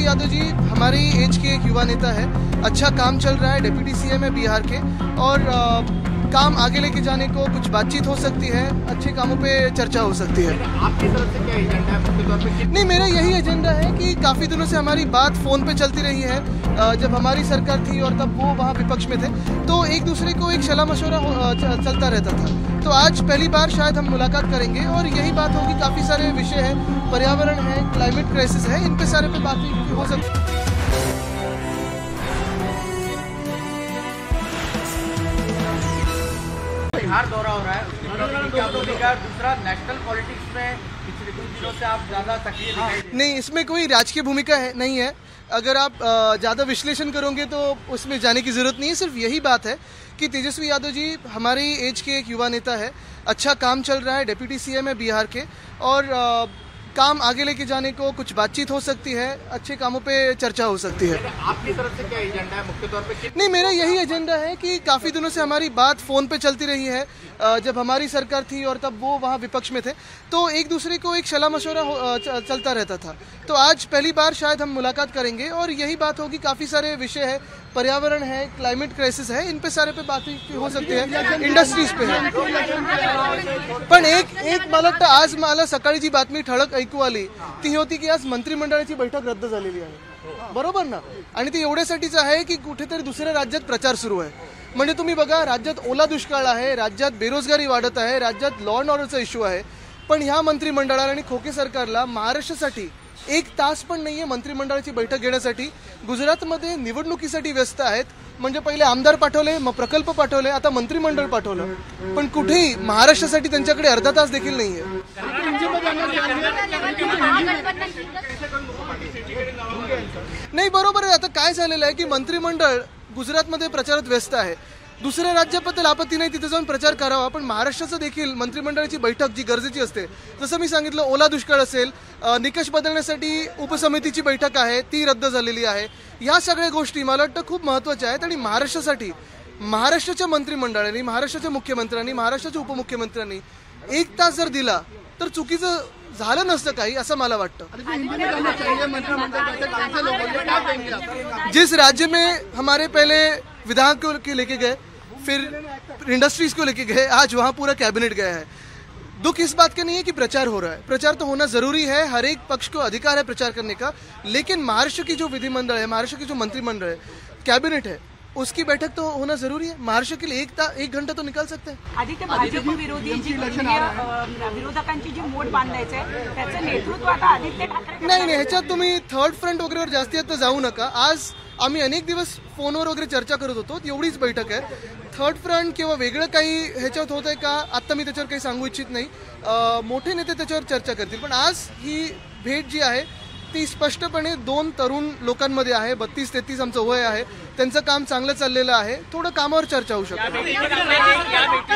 तेजस्वी यादव जी हमारे एज के एक युवा नेता है, अच्छा काम चल रहा है, डिप्टी सीएम है बिहार के, और काम आगे लेके जाने को कुछ बातचीत हो सकती है, अच्छे कामों पे चर्चा हो सकती है। आपकी तरफ से क्या एजेंडा है? नहीं, मेरा यही एजेंडा है कि काफ़ी दिनों से हमारी बात फ़ोन पे चलती रही है, जब हमारी सरकार थी और तब वो वहाँ विपक्ष में थे, तो एक दूसरे को एक सलाह मशवरा चलता रहता था। तो आज पहली बार शायद हम मुलाकात करेंगे और यही बात होगी। काफ़ी सारे विषय हैं, पर्यावरण है, क्लाइमेट क्राइसिस है, इन पे सारे पे बातें हो सकती। बिहार दौरा हो रहा है, दूसरा नेशनल पॉलिटिक्स में पिछले कुछ दिनों से आप ज़्यादा सक्रिय दिखाई दे। नहीं, इसमें कोई राजकीय भूमिका नहीं है। अगर आप ज़्यादा विश्लेषण करोगे तो उसमें जाने की ज़रूरत नहीं है। सिर्फ यही बात है कि तेजस्वी यादव जी हमारे एज के एक युवा नेता है, अच्छा काम चल रहा है, डिप्टी सीएम है बिहार के, और काम आगे लेके जाने को कुछ बातचीत हो सकती है, अच्छे कामों पे चर्चा हो सकती है। आपकी तरफ से क्या एजेंडा है मुख्य तौर पे? नहीं, मेरा यही एजेंडा है कि काफ़ी दिनों से हमारी बात फ़ोन पे चलती रही है, जब हमारी सरकार थी और तब वो वहाँ विपक्ष में थे, तो एक दूसरे को एक सलाह मशवरा चलता रहता था। तो आज पहली बार शायद हम मुलाकात करेंगे और यही बात होगी। काफ़ी सारे विषय है, पर्यावरण है, क्लाइमेट क्राइसिस है, इन पे सारे पे बातें हो सकती है, इंडस्ट्रीज पे है। पण एक मला वाटतं आज मला सकाळी जी बातमी ठळक ऐकू आली ती होती की आज मंत्रिमंडळाची बैठक रद्द झालेली आहे, बरोबर ना? आणि ती एवढ्यासाठीच आहे की कुठेतरी दुसऱ्या राज्यात प्रचार सुरू आहे। म्हणजे तुम्ही बघा, राज्यात ओला दुष्काळ आहे, राज्यात बेरोजगारी वाढत आहे, राज्यात लॉ अँड ऑर्डरचा इश्यू आहे, पण ह्या मंत्रिमंडळाला आणि खोके सरकारला महाराष्ट्रासाठी एक तास पण नाहीये मंत्रिमंडळाची बैठक घेण्यासाठी। गुजरातमध्ये निवडणुकीसाठी व्यस्त आहेत, म्हणजे पहिले आमदार पाठवले, मग प्रकल्प पाठवले, आता मंत्रिमंडळ पाठवलं, पण कुठेही महाराष्ट्रासाठी त्यांच्याकडे अर्धा तास देखील नाहीये। नाही, बरोबर आहे। आता काय झालेलं आहे की मंत्रिमंडळ गुजरातमध्ये प्रचारात व्यस्त आहे, दुसऱ्या राज्याबद्दल आपत्ती नाही, तिथे जाऊन प्रचार करावा, पण महाराष्ट्राचं देखील मंत्रिमंडळाची बैठक जी गरजेची असते, जसं मी सांगितलं ओला दुष्काळ असेल, निकष बदलण्यासाठी उपसमितीची बैठक आहे ती रद्द झालेली आहे, या सगळ्या गोष्टी मला वाटतं खूप महत्त्वाच्या आहेत। आणि महाराष्ट्रासाठी महाराष्ट्राच्या मंत्रिमंडळाने, महाराष्ट्राच्या मुख्यमंत्र्यांनी, महाराष्ट्राच्या उपमुख्यमंत्र्यांनी एक तास जर दिला तर चुकीचं झालं नसतं काही, असं मला वाटतं। जिस राज्य में हमारे पहले विधान को लेके गए, फिर इंडस्ट्रीज को लेके गए, आज वहाँ पूरा कैबिनेट गया है। दुख इस बात का नहीं है कि प्रचार हो रहा है, प्रचार तो होना जरूरी है, हर एक पक्ष को अधिकार है प्रचार करने का, लेकिन महाराष्ट्र की जो विधिमंडल है, महाराष्ट्र की जो मंत्रिमंडल है, कैबिनेट है, उसकी बैठक तो होना जरूरी है। महाराष्ट्र के लिए एक घंटा तो निकाल सकते हैं। आदित्य, भाजप विरोधी जी विरोधकांची जी मोड बांधायचं आहे त्याचं नेतृत्व आता आदित्य ठाकरे। नाही, ह्याच्यात तुम्ही थर्ड फ्रंट वगैरेवर जास्ती आता जाऊ नका। आज आम्ही अनेक दिवस फोनवर वगैरे चर्चा करत होतो, एवढीच बैठक आहे। थर्ड फ्रंट किंवा वेगळं काही ह्याच्यात होत आहे का, आत्ता मी त्याच्यावर काही सांगू इच्छित नाही, मोठे नेते त्याच्यावर चर्चा करतील। पण आज ही भेट जी आहे ती स्पष्टपणे दोन तरुण लोकांमध्ये आहे, 32-33 आमचं वय आहे, त्यांचं काम चांगलं चाललेलं आहे, थोडं कामावर चर्चा होऊ शकते।